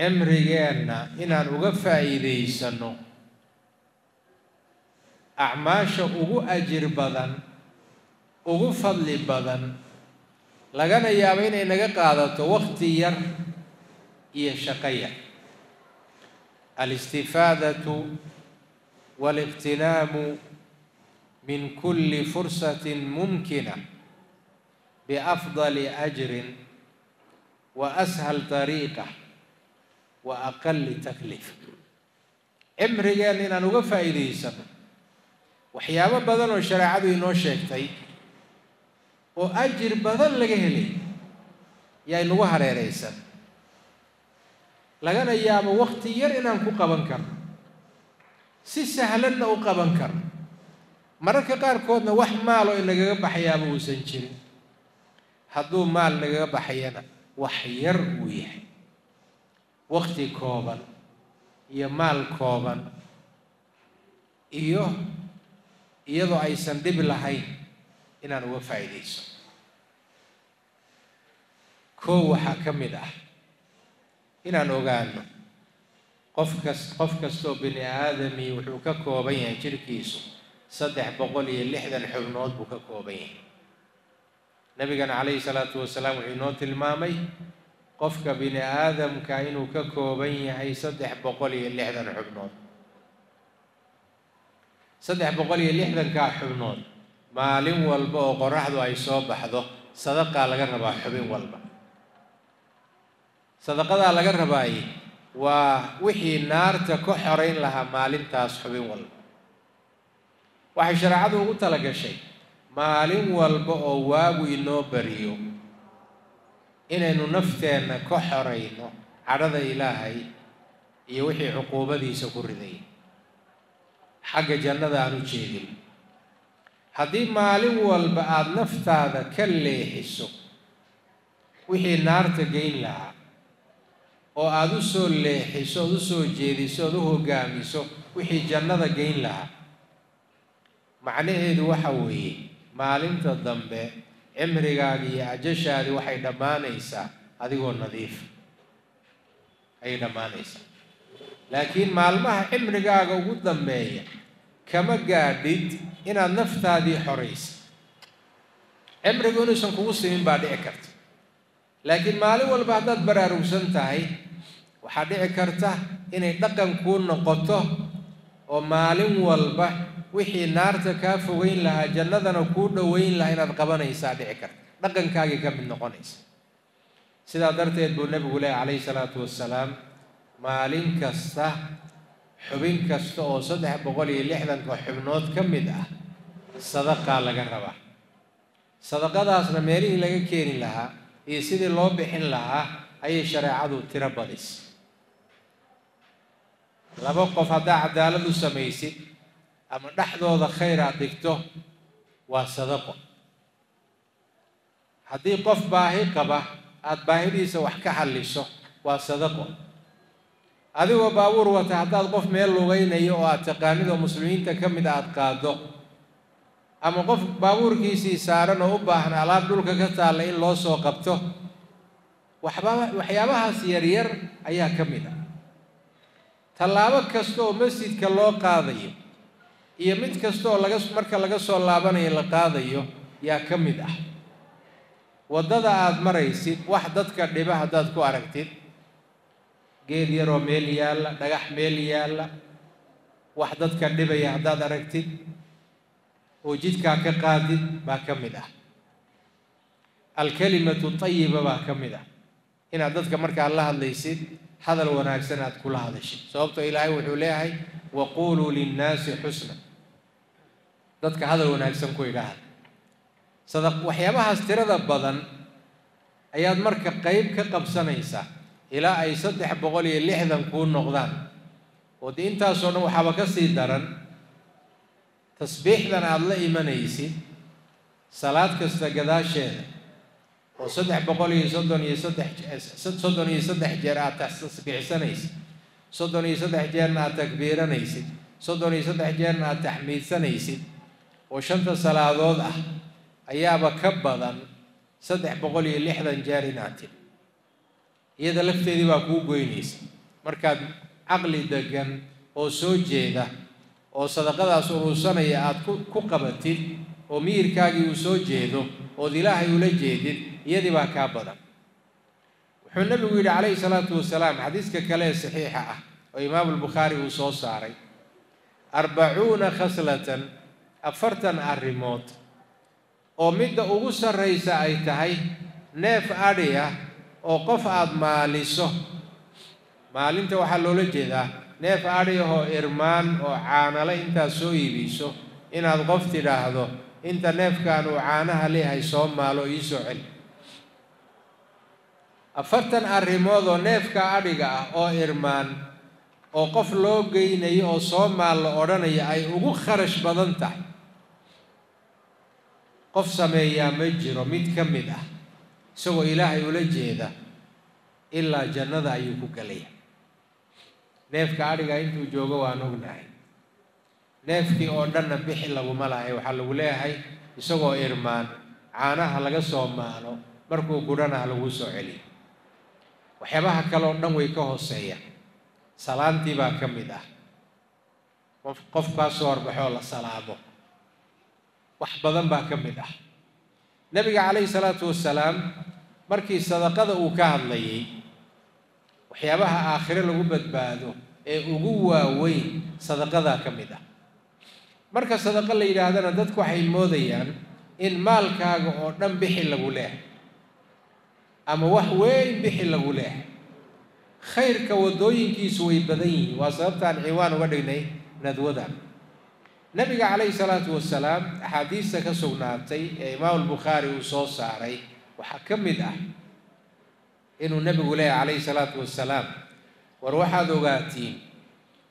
amrigeenna inaan uga faa'iideysano acmaasha ugu ajir badan ugu fadli badan lagana yaabo inay naga qaadato waqti yar iyo shaqo yar al-istifaadatu wal-iqtinaamu min kulli fursatin mumkina biafdali ajrin wa ashal tariiqa wa aqalli taklif amrigeenna inaan uga faa'iideysano waxyaabo badan oo sharaacadu inoo sheegtay oo ajir badan laga helay yaa inuu hareereysan lagana yaabo waqti yar inaan ku qaban karno si sahlanna u qaban karno mararka qaarkoodna wax maal oo inagaga baxayaaba uusan jirin hadduu maal nagaga baxayana wax yar uu yahay waqti kooban iyo maal kooban iyo iyadoo aysan dhib lahayn inaan uga faa'iideyso koow waxaa ka mid ah inaan ogaano qof kastoo bini aadami wuxuu ka kooban yahay jirkiisu 360 xubnood buu ka kooban yahay nabigana calayhi salaatu wasalaam wuxuu inoo tilmaamay qofka bini aadamka inuu ka kooban yahay 360 xubnood 360 xubnood maalin walba oo qoraxdu ay soo baxdo sadaqa laga rabaa xubin walba sadaqada laga rabay waa wixii naarta ku xoreyn lahaa maalintaas xubin walba waxay sharaacadu ugu tala gashay maalin walba oo waagu inoo bariyo inaynu nafteenna ku xoreyno cadhada Ilaahay iyo wixii cuquubadiisa ku riday xagga jannada aanu jeedin haddii maalin walba aad naftaada ka leexiso wixii naarta geyn lahaa oo aad u soo leexiso oo u soo jeediso oo u hogaamiso wixii jannada geyn lahaa macnaheedu waxa weeye maalinta dambe cimrigaaga iyo ajashaadi waxay dhammaanaysaa adigoo nadiif ayay dhammaanaysaa laakiin maalmaha cimrigaaga ugu dambeeya kama gaadhid inaad naftaadii xoreysid cimrigu inuusan kugu simin baa dhici karta laakiin maalin walba haddaad baraarugsan tahay waxaa dhici karta inay dhaqan kuu noqoto oo maalin walba wixii naarta kaa fogeyn lahaa jannadana kuu dhoweyn lahaa inaad qabanaysaa dhici karta dhaqankaagii ka mid noqonaysa sidaa darteed buu nabigu leeyahay calayhi salaatu wasalaam maalin kasta xubin kasta oo 360 xubnood ka mid ah sadaqa laga rabaa sadaqadaasna meelihii laga keeni lahaa iyo sidii loo bixin lahaa ayay shareecadu tiro badisay laba qof haddaa cadaalad u samaysid ama dhexdooda khayr aad dhigto waa sadaqo haddii qof baahi qaba aad baahidiisa wax ka xalliso waa sadaqo adigoo baabuur wata haddaad qof meel lugaynayo oo aad taqaanid oo muslimiinta ka mid aad qaado ama qof baabuurkiisii saaran oo u baahan alaab dhulka ka taalla in loo soo qabto waxyaabahaas yaryar ayaa ka mid ah tallaabo kasta oo masjidka loo qaadayo iyo mid kasta oo marka laga soo laabanayo la qaadayo yaa ka mid ah waddada aad maraysid wax dadka dhiba haddaad ku aragtid geed yaroo meel yaalla dhagax meel yaalla wax dadka dhibaya haddaad aragtid oo jidkaa ka qaadid baa ka mid ah alkalimatu tayiba baa ka mid ah inaad dadka markaad la hadlaysid hadal wanaagsan aad kula hadashid sababtoo ilaahay wuxuu leeyahay waquuluu linnaasi xusna dadka hadal wanaagsan ku idhaahda waxyaabahaas tirada badan ayaad marka qayb ka qabsanaysaa ilaa ay 360 ku noqdaan oo intaas oo dhan waxaaba ka sii daran tasbiixdan aad la imanaysid salaad kasta gadaasheeda oo 363 jeer aad tasbiixsanaysid 33 jeerna aad takbiiranaysid 33 jeerna aad taxmiidsanaysid oo 5 salaadood ah ayaaba ka badan 360 jeer inaad iyada lafteedii baa kuu goynaysa markaad aqli degan oo soo jeeda oo sadaqadaas urusanaya aad ku qabatid oo miirkaagi uu soo jeedo oo Ilaahay uu la jeedid iyadii baa ka badan. Wuxuu Nabigu yidhi calayhi salaatu wasalaam xadiiska kale ee saxiixa ah oo Imaam Bukhari uu soo saaray 40 khaslatan afartan arrimood oo midda ugu sarreysa ay tahay neef adhi ah oo qof aad maaliso. Maalinta waxaa loola jeedaa neef adhi oo irmaan oo caanale inta soo iibiso inaad qof tidhaahdo inta neefkan uu caanaha leeyahay soo maalo ii soo celi. Afartan arrimood oo neefka adhiga ah oo irmaan oo qof loo geynayo oo soo maal la odhanaya ay ugu kharash badan tahay qof sameeyaa ma jiro mid ka mid ah isagoo Ilaahay ula jeeda ilaa jannada ayuu ku galaya. Neefka adhiga intuu joogo waan ognahay neefkii oo dhanna bixi laguma lahay, waxaa lagu leeyahay isagoo irmaan caanaha laga soo maalo markuu gudhanaha lagu soo celiyo. waxyaabaha kale oo dhan way ka hooseeya. Salaantii baa ka mid ah qofkaas soo horbaxoo la salaamo wax badan baa ka mid ah. Nabiga calayhi salaatu wasalaam markii sadaqada uu ka hadlayay waxyaabaha aakhire lagu badbaado ee ugu waaweyn sadaqada ka mid ah. Marka sadaqa la yiraahdana dadku waxay moodayaan in maalkaaga oo dhan bixi lagu leeyahay ama wax weyn bixi lagu leeyahay. Khayrka wadooyinkiisu way badan yihiin, waa sababtaan ciwaan uga dhignay nadwadan. Nabiga calayhi salaatu wasalaam axaadiista ka sugnaatay ee Imaam Bukhaari uu soo saaray waxaa ka mid ah inuu nabigu leeyahay calayhi salaatu wasalaam war waxaad ogaatiin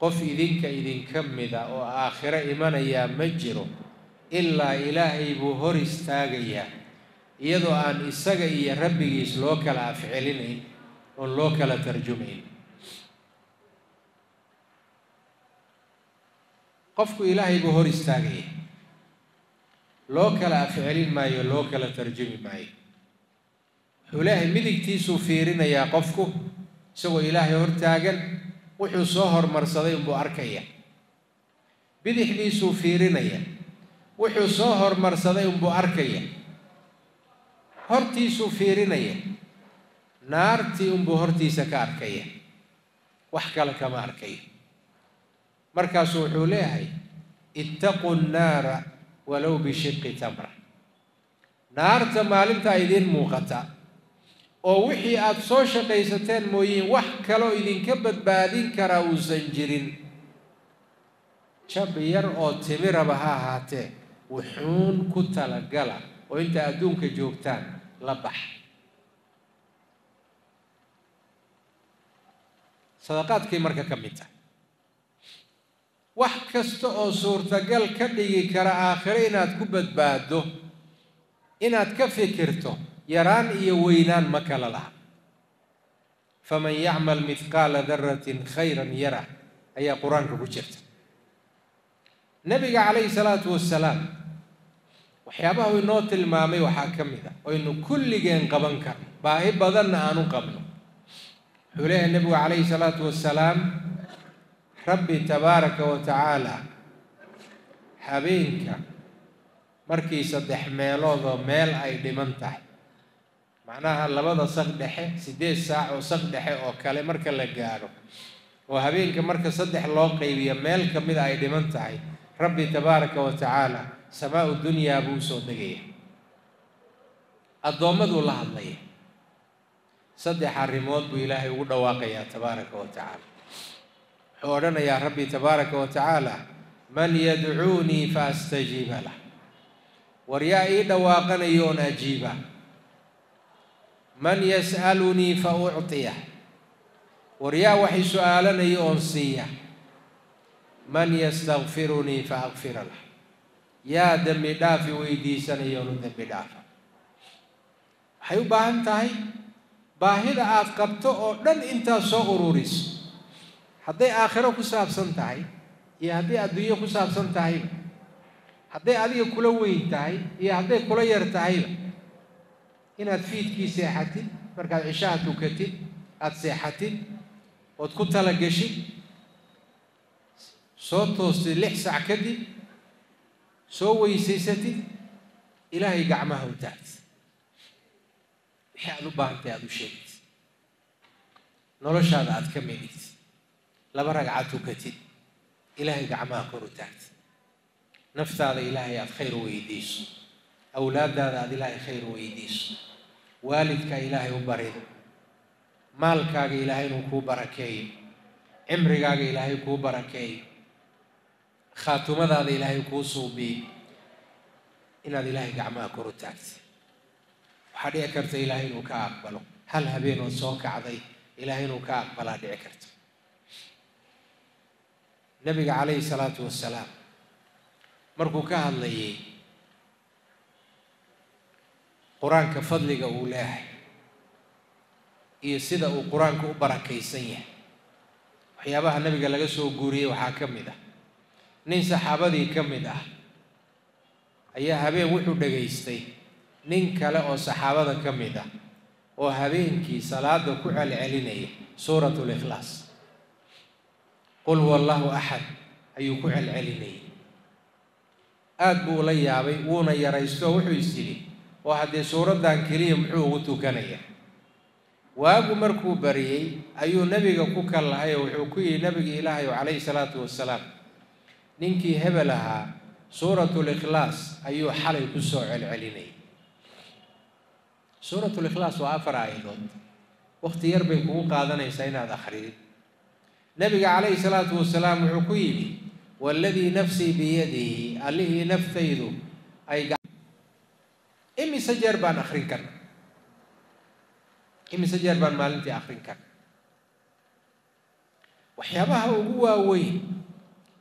qof idinka idinka mid ah oo aakhira imanaya ma jiro ilaa Ilaahay buu hor istaagayaa iyadoo aan isaga iyo rabbigiis loo kala afcelinayn oo loo kala tarjumayn. qofku Ilaahay buu hor istaagayaa loo kala afcelin maayo loo kala tarjumi maayo. wuxuu Ilaahay midigtiisu fiirinayaa qofku isagoo Ilaahay hor taagan wuxuu soo hormarsaday buu arkaya. bidixdiisu fiirinaya wuxuu soo hormarsaday buu arkaya. hortiisu fiirinaya naartii buu hortiisa ka arkaya wax kale kama arkaya. markaasuu wuxuu leeyahay ittaqu naara walow bishiqqi tamra. naarta maalinta idin muuqata oo wixii aad soo shaqaysateen mooyiin wax kaloo idinka badbaadin karaa uusan jirin. jab yar oo timiraba ha ahaatee wuxuun ku talagala oo inta adduunka joogtaan la bax. sadaqaadkay marka ka mid tahay wax kasta oo suurtagal ka dhigi kara aakhire inaad ku badbaado inaad ka fikirto yaraan iyo weynaan ma kala laha. faman yacmal mithqaala darratin khayran yara ayaa qur-aanka ku jirta. nabiga calayhi salaatu wasalaam waxyaabaha uu inoo tilmaamay waxaa ka mid ah oo aynu kulligeen qaban karno baahi badanna aanu qabno. wuxuu leeyahay nabigu calayhi salaatu wasalaam rabbi tabaaraka wa tacaala habeenka markii 3 meelood oo meel ay dhiman tahay macnaha labada saq dhexe 8 saac oo saq dhexe oo kale marka la gaaro oo habeenka marka 3 loo qaybiyo meel ka mid ay dhiman tahay rabbi tabaaraka wa tacaala samaa dunyaa buu soo degay adoomadu la hadlay. 3 arrimood buu Ilaahay ugu dhawaaqayaa tabaaraka wa tacaala. wuxuu odhanayaa rabbi tabaaraka wa tacaala man yadcuunii fa astajiiba lah. war yaa ii dhawaaqanayo oon ajiiba. man yas'alunii fa uctiyah. war yaa wax i su'aalanayo oon siiya. man yastakfirunii fa akfira lah. yaa dembi dhaafi weydiisanayo oon dembi dhaafa. waxay u baahan tahay baahida aad qabto oo dhan intaa soo ururiso. hadday aakhiro ku saabsan tahay iyo hadday adduunyo ku saabsan tahayba, hadday adiga kula weyn tahay iyo hadday kula yar tahayba. inaad fiidkii seexatid markaad cishaha tukatid aad seexatid ood ku talagashay soo toostay 6 saac kadib soo weysaysatid ilaahay gacmaha u taagtay wixii aad u baahantay aad u sheegtay noloshaada aad ka meeligtay laba ragcad tukatid ilaahay gacmaha kor u taagtay naftaada ilaahay aad khayr weydiiso awlaadaada aad ilaahay khayr weydiiso waalidka ilaahay u bariyo maalkaaga ilaahay inuu ku barakeeyo cimrigaaga ilaahay ku barakeeyo khaatumadaada ilaahay ku suubi inaad ilaahay gacmaha kor u taagtay waxaa dhici karta ilaahay inuu ka aqbalo hal habeen oo soo kacday ilaahay inuu ka aqbalaa dhici karta nabiga calayhi salaatu wasalaam markuu ka hadlayay quraanka fadliga uu leeyahay iyo sida uu quraanku u barakeysan yahay waxyaabaha nabiga laga soo guuriyay waxa kamid ah nin saxaabadii kamid ah ayaa habeen wuxuu dhageystay nin kale oo saxaabada kamid ah oo habeenkii salaada ku celcelinayay suuratul ikhlaas qul wallahu ahad ayuu ku celcelinayay aad buu la yaabay wuuna yaraysto wuxuu isiri oo haddii suuradan kaliya muxuu ugu tukanayaa waagu markuu bariyay ayuu nabiga ku kalahay wuxuu ku yiri nabiga ilaahay calayhi salaatu wasalaam ninkii hebelaha suuratul ikhlaas ayuu xalay ku soo celcelinay suuratul ikhlaas waa afar aayadood waqti yar bay kugu qaadanaysaa inaad akhriid nabiga calayhi salaatu wasalaam wuxuu ku yiri walladii nafsi biyadihi alihi naftaydu ay imi sajar baan akhrin karna imi sajar baan maalintii akhrin karna waxyaabaha ugu waaweyn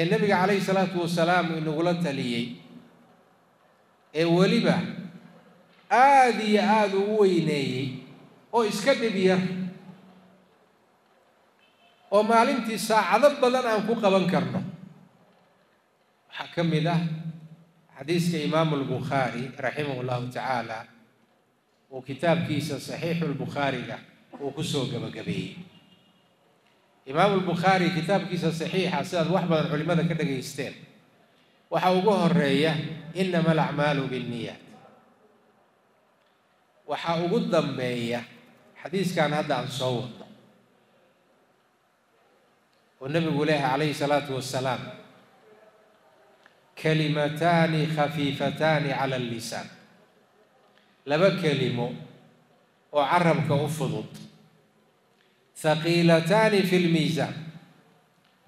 ee nabiga calayhi salaatu wasalaam inagula taliyay ee weliba aad iyo aad ugu weyneeyey oo iska dhibyar oo maalintii saacado badan aan ku qaban karno waxaa ka mid ah xadiiska imaam albukhaari raximahu llahu tacaala oo kitaabkiisa saxiixul bukhaariga oo ku soo gabagabeeyay imaam bukhaari kitaabkiisa saxiixa sida wax badan culimada ka dhageysteen waxa ugu horeeya inma al a'malu bin niyyat waxa ugu dambeeya xadiiskan hadda aan soo wadno oo nabigu leeyahay calayhi salaatu wasalaam kalimatani khafifatani ala al-lisan laba kelimo oo carabka u fudud thaqilatani fil miizaan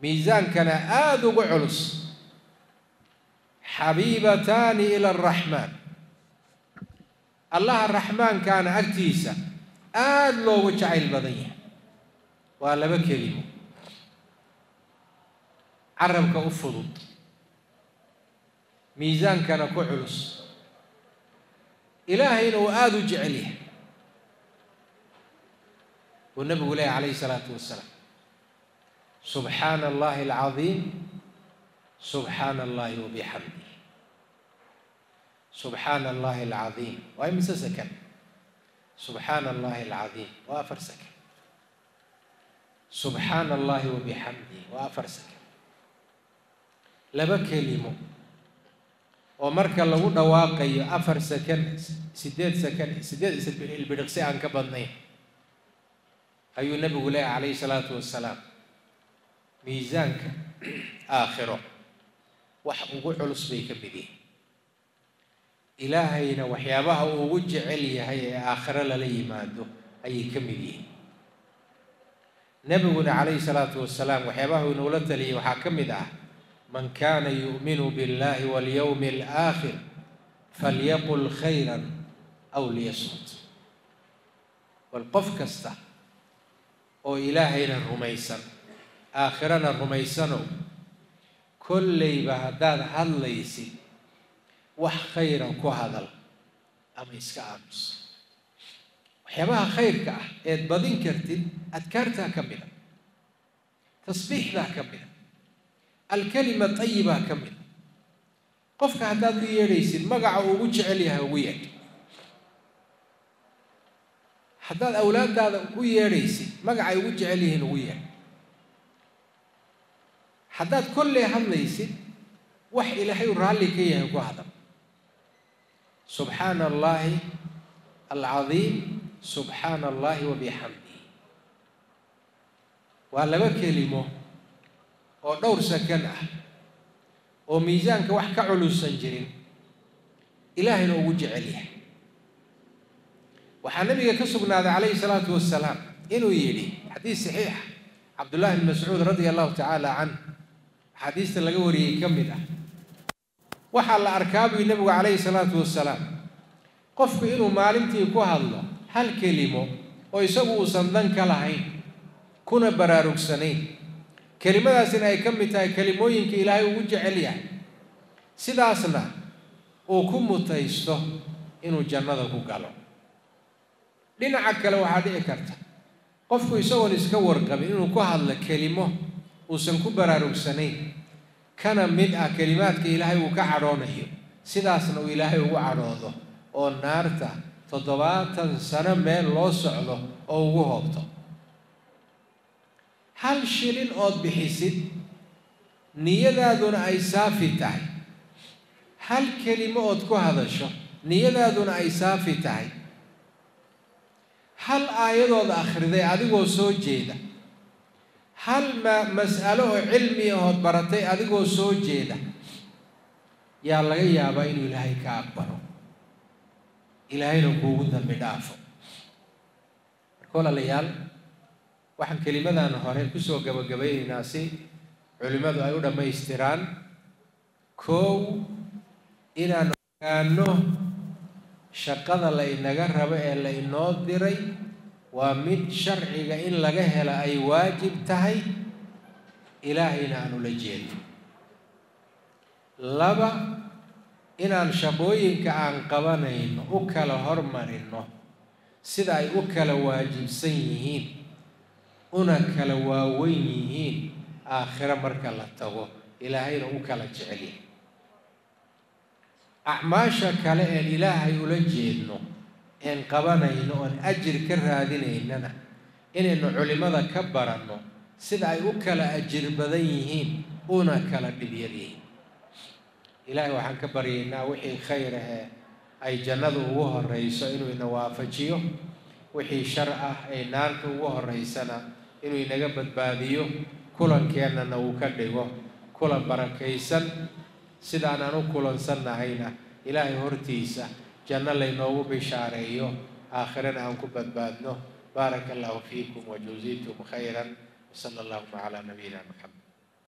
miizaankana aad ugu culus xabiibatani ila arraxmaan allaha raxmaankaana agtiisa aad loogu jacayl badan yahay waa laba kelimo carabka u fudud miizaankana ku culus إلهي إنه آذو جعليه والنبي عليه الصلاة والسلام سبحان الله العظيم سبحان الله وبحمده سبحان الله العظيم وأي سكن سبحان الله العظيم وأفر سكن سبحان الله وبحمده وأفر سكن لبك لمو oo marka lagu dhawaaqayo 4 second 8 second 8 ilbidqsi aan ka badnay ayuu nabigu leeyahay calayhi salaatu wasalaam miisaanka aakhiro wax ugu culus bay ka bidii ilaahayna waxyaabaha uu ugu jecel yahay ee aakhiro la yimaado ayay ka midii nabiguna calayhi salaatu wasalaam waxyaabaha uu noo la taliyay waxa ka mid ah من كان يؤمن بالله واليوم الآخر فليقل خيرا أو ليصمت والقف كسته أو إلهينا الرميسان آخرنا الرميسان كل بهداد هالليسي وح خيرا كهذا أميس كأمس وحيبها خير كأه إدبادين كرتين أذكرتها كملا تصبيح لها كملا الكلمة طيبة كمل قفك هداد لي يريسي المقع ووجع لها ويك هداد أولاد هذا ويريسي مقع ووجع لهن ويك haddaad kolley hadlaysid wax ilaahay raalli ka yahay ku hadal subhanallahi alazim subhanallahi wa bihamdihi waa laba kelimo oo dhowr sakan ah oo miisaanka wax ka culusan jirin ilaahayna ugu jecel yahay waxaa nabiga ka sugnaaday alayhi salaatu wassalaam inuu yiri hadiis saxiix Abdullah bin Mas'ud radiyallahu ta'ala anhu hadiistan laga wariyay kamid ah waxa la arkaabay nabiga alayhi salaatu wassalaam qofku inuu maalintii ku hadlo hal kelimo oo isagu uusan dan ka lahayn kuna baraarugsanayn kelimadaas inay kamid tahay kelimooyinka Ilaahay ugu jecel yahay sidaasna oo ku mutaysto inuu jannada ku galo dhinaca kale waxaa dhici karta qofku isagoo iska warqabin inuu ku hadlo kelimo uusan ku baraarugsanayn kana mid ah kelimaadka Ilaahay uu ka cadhoonayo sidaasna uu Ilaahay ugu cadhoodo oo naarta 70 sano meel loo socdo oo ugu hoobto hal shilin ood bixisid niyadaaduna ay saafi tahay hal kelimo ood ku hadasho niyadaaduna ay saafi tahay hal aayadood akhriday adigoo soo jeeda hal mas'alo oo cilmi ah ood baratay adigoo soo jeeda yaa laga yaabaa inuu Ilaahay ka aqbalo Ilaahayna kuugu dambi dhaafo kolalayaal waxaan kelimadaan hore ku soo gabagabaynaa si culimadu ay u dhameystiraan koow inaan ogaano shaqada la inaga rabo ee la inoo diray waa mid sharciga in laga helo ay waajib tahay ilaahayna aanu la jeedo laba inaan shaqooyinka aan qabanayno u kala hormarino sida ay u kala waajibsan yihiin una kala waaweyn yihiin aakhira marka la tago ilaahayna u kala jecel yahay acmaasha kale ee ilaahay ula jeedno ee qabanayno oo ajir ka raadinaynana inaynu culimada ka baranno sida ay u kala ajir badan yihiin una kala dhibyadiin ilaahay waxaan ka baryaynaa wixii khayr ah ay jannadu ugu horeyso inuu ina waafajiyo wixii shar ah ay naarta ugu horeysana inuu inaga badbaadiyo kulankeenana uu ka dhigo kula barakaysan sidaan aanu kulansannahayna ilaahay hortiisa janna laynoogu bishaareeyo aakhirana aan ku badbaadno baaraka allahu fiikum wajuziitum khayran sallallahu ala nabiyina muhammad